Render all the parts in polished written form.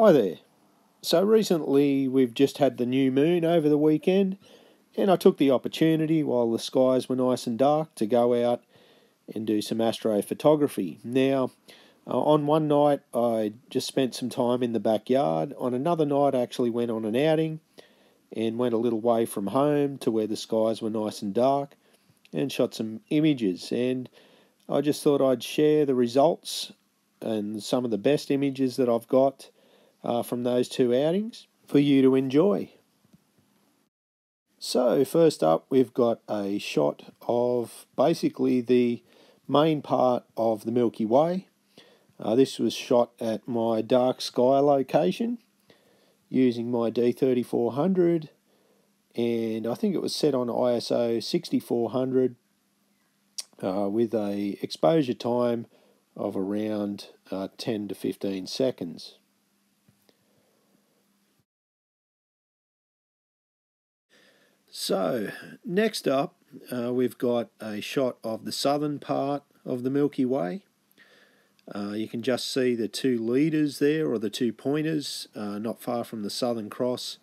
Hi there. So recently we've just had the new moon over the weekend, and I took the opportunity while the skies were nice and dark to go out and do some astrophotography. Now, on one night I just spent some time in the backyard. On another night I actually went on an outing and went a little way from home to where the skies were nice and dark and shot some images. And I just thought I'd share the results and some of the best images that I've got from those two outings for you to enjoy. So first up we've got a shot of basically the main part of the Milky Way. This was shot at my dark sky location using my D3400, and I think it was set on ISO 6400 with a exposure time of around 10 to 15 seconds. So, next up, we've got a shot of the southern part of the Milky Way. You can just see the two leaders there, or the two pointers, not far from the Southern Cross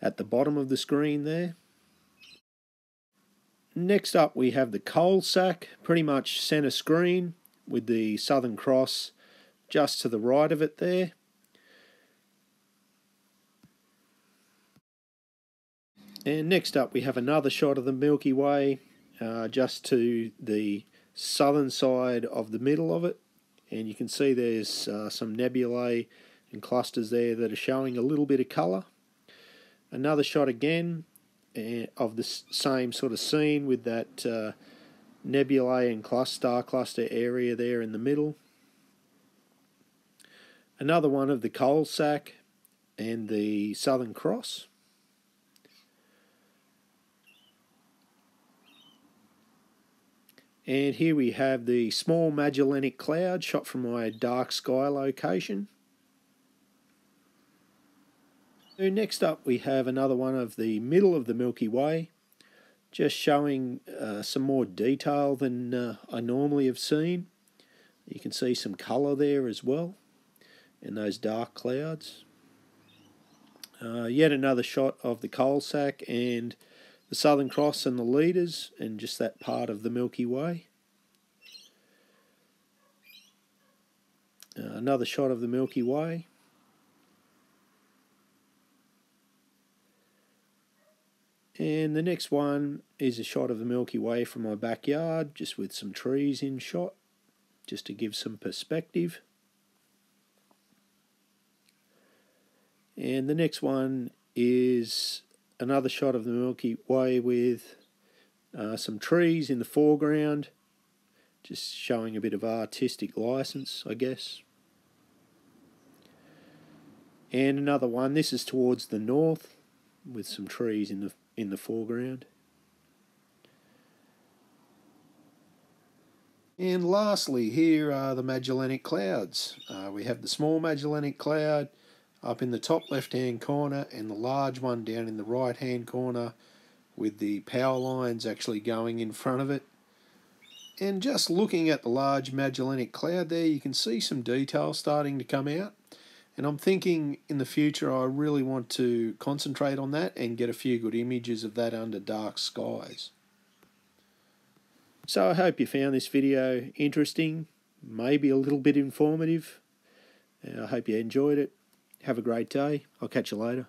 at the bottom of the screen there. Next up, we have the Coalsack, pretty much centre screen, with the Southern Cross just to the right of it there. And next up we have another shot of the Milky Way just to the southern side of the middle of it, and you can see there's some nebulae and clusters there that are showing a little bit of colour. Another shot again of the same sort of scene with that nebulae and star cluster area there in the middle. Another one of the Coalsack and the Southern Cross. And here we have the small Magellanic Cloud shot from my dark sky location. So next up we have another one of the middle of the Milky Way, just showing some more detail than I normally have seen. You can see some colour there as well in those dark clouds. Yet another shot of the Coalsack and the Southern Cross and the leaders and just that part of the Milky Way. Another shot of the Milky Way. And the next one is a shot of the Milky Way from my backyard, just with some trees in shot, just to give some perspective. And the next one is another shot of the Milky Way with some trees in the foreground, just showing a bit of artistic license, I guess. And another one, this is towards the north, with some trees in the foreground. And lastly, here are the Magellanic Clouds. We have the small Magellanic Cloud up in the top left-hand corner and the large one down in the right-hand corner with the power lines actually going in front of it. And just looking at the large Magellanic Cloud there, you can see some detail starting to come out. And I'm thinking in the future I really want to concentrate on that and get a few good images of that under dark skies. So I hope you found this video interesting, maybe a little bit informative. I hope you enjoyed it. Have a great day. I'll catch you later.